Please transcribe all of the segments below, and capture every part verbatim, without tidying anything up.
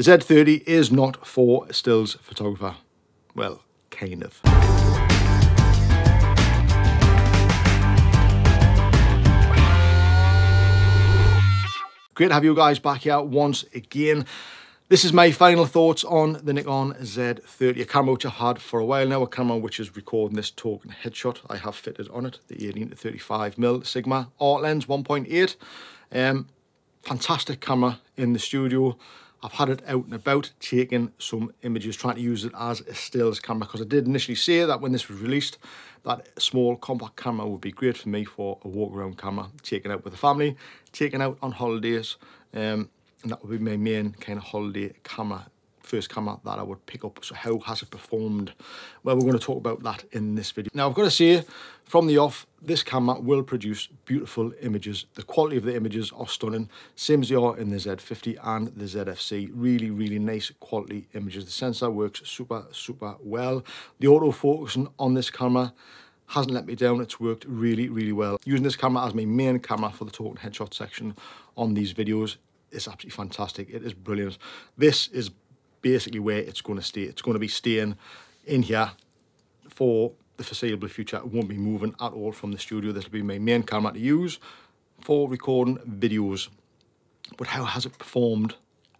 The Z thirty is not for a stills photographer. Well, kind of. Great to have you guys back here once again. This is my final thoughts on the Nikon Z thirty, a camera which I've had for a while now, a camera which is recording this token headshot. I have fitted on it the eighteen to thirty-five millimeter Sigma Art Lens one point eight. Um, fantastic camera in the studio. I've had it out and about taking some images, trying to use it as a stills camera, because I did initially say that when this was released, that small compact camera would be great for me for a walk around camera, taken out with the family, taken out on holidays. Um, And that would be my main kind of holiday camera, first camera that I would pick up. So how has it performed? Well, we're going to talk about that in this video. Now, I've got to say, from the off, this camera will produce beautiful images. The quality of the images are stunning, same as they are in the Z fifty and the Z F C. Really, really nice quality images. The sensor works super, super well. The autofocusing on this camera hasn't let me down. It's worked really, really well. Using this camera as my main camera for the talking headshot section on these videos, it's absolutely fantastic. It is brilliant. This is basically where it's going to stay. It's going to be staying in here for the foreseeable future. It won't be moving at all from the studio. This will be my main camera to use for recording videos. But how has it performed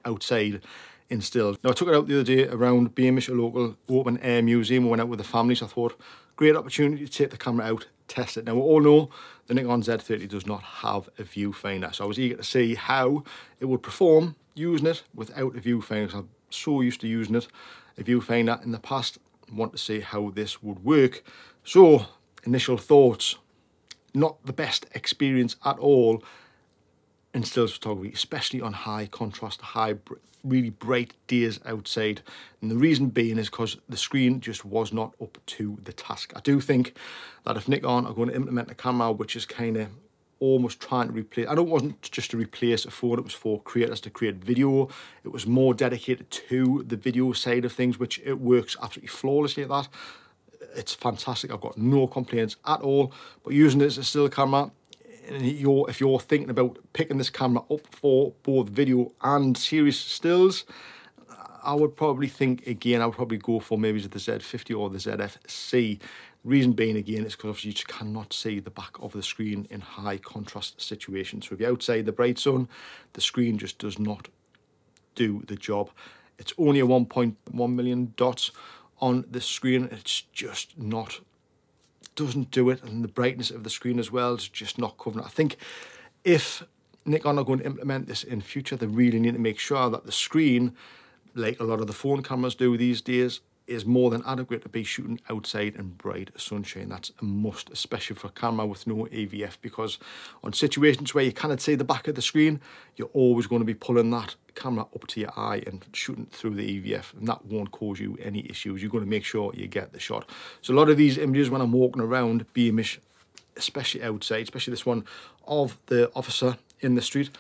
outside in stills? Now, I took it out the other day around Beamish, a local open air museum. We went out with the family, so I thought, great opportunity to take the camera out, test it. Now, we all know the Nikon Z thirty does not have a viewfinder, so I was eager to see how it would perform using it without a viewfinder. I'm so used to using it, a viewfinder in the past. I want to see how this would work. So, initial thoughts, not the best experience at all in stills photography, especially on high contrast, high, really bright days outside. And the reason being is because the screen just was not up to the task. I do think that if Nikon are going to implement a camera which is kind of almost trying to replace, I know it wasn't just to replace a phone, it was for creators to create video. It was more dedicated to the video side of things, which it works absolutely flawlessly at that. It's fantastic. I've got no complaints at all. But using it as a still camera, and you're, if you're thinking about picking this camera up for both video and serious stills, I would probably think again, I would probably go for maybe the Z fifty or the Z F C. Reason being, again, it's because obviously you just cannot see the back of the screen in high contrast situations. So if you're outside the bright sun, the screen just does not do the job. It's only a one point one million dots on the screen. It's just not, doesn't do it, and the brightness of the screen as well is just not covering it. I think if Nikon are going to implement this in future, they really need to make sure that the screen, like a lot of the phone cameras do these days, is more than adequate to be shooting outside in bright sunshine. That's a must, especially for a camera with no E V F, because on situations where you cannot see the back of the screen, you're always going to be pulling that camera up to your eye and shooting through the E V F, and that won't cause you any issues. You're going to make sure you get the shot. So a lot of these images when I'm walking around Beamish, especially outside, especially this one of the officer in the street,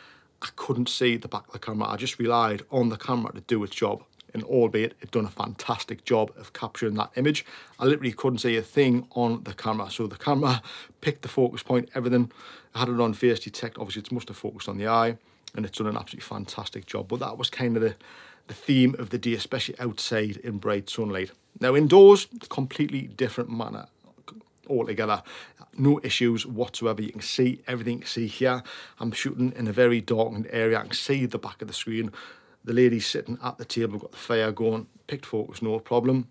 I couldn't see the back of the camera. I just relied on the camera to do its job, and albeit it done a fantastic job of capturing that image, I literally couldn't see a thing on the camera. So the camera picked the focus point, everything. I had it on face detect, obviously it must have focused on the eye, and it's done an absolutely fantastic job. But that was kind of the, the theme of the day, especially outside in bright sunlight. Now indoors, completely different manner altogether. No issues whatsoever. You can see everything you can see here. I'm shooting in a very darkened area. I can see the back of the screen. The lady sitting at the table, got the fire going, picked focus, no problem.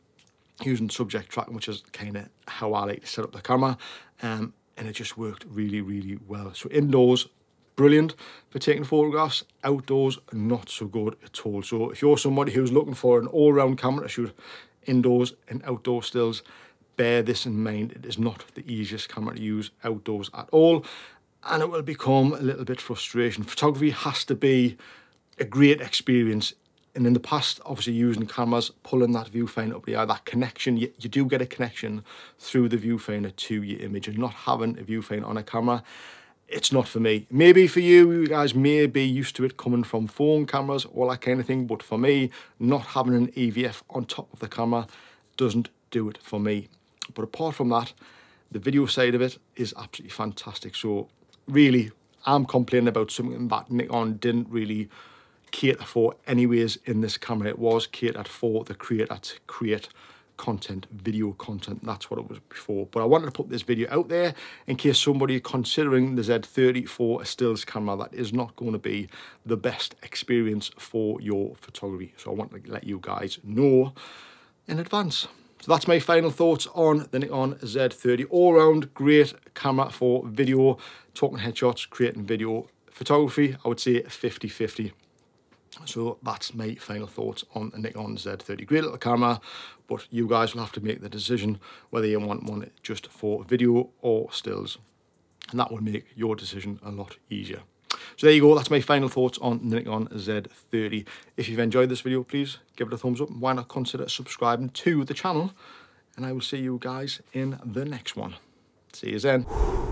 Using subject tracking, which is kind of how I like to set up the camera. Um, and it just worked really, really well. So indoors, brilliant for taking photographs. Outdoors, not so good at all. So if you're somebody who's looking for an all-round camera to shoot indoors and outdoor stills, bear this in mind. It is not the easiest camera to use outdoors at all. And it will become a little bit frustrating. Photography has to be a great experience. And in the past, obviously using cameras, pulling that viewfinder up the eye, that connection, you, you do get a connection through the viewfinder to your image, and not having a viewfinder on a camera, it's not for me. Maybe for you, you guys may be used to it coming from phone cameras, all that kind of thing. But for me, not having an E V F on top of the camera doesn't do it for me. But apart from that, the video side of it is absolutely fantastic. So really, I'm complaining about something that Nikon didn't really cater for anyways in this camera. It was catered for the creator to create content, video content. That's what it was before. But I wanted to put this video out there in case somebody considering the Z thirty for a stills camera. That is not going to be the best experience for your photography. So I want to let you guys know in advance. So that's my final thoughts on the Nikon Z thirty. All around great camera for video, talking headshots, creating video, photography. I would say fifty fifty. So that's my final thoughts on the Nikon Z thirty. Great little camera, but you guys will have to make the decision whether you want one just for video or stills. And that will make your decision a lot easier. So there you go, that's my final thoughts on the Nikon Z thirty. If you've enjoyed this video, please give it a thumbs up. Why not consider subscribing to the channel? And I will see you guys in the next one. See you then.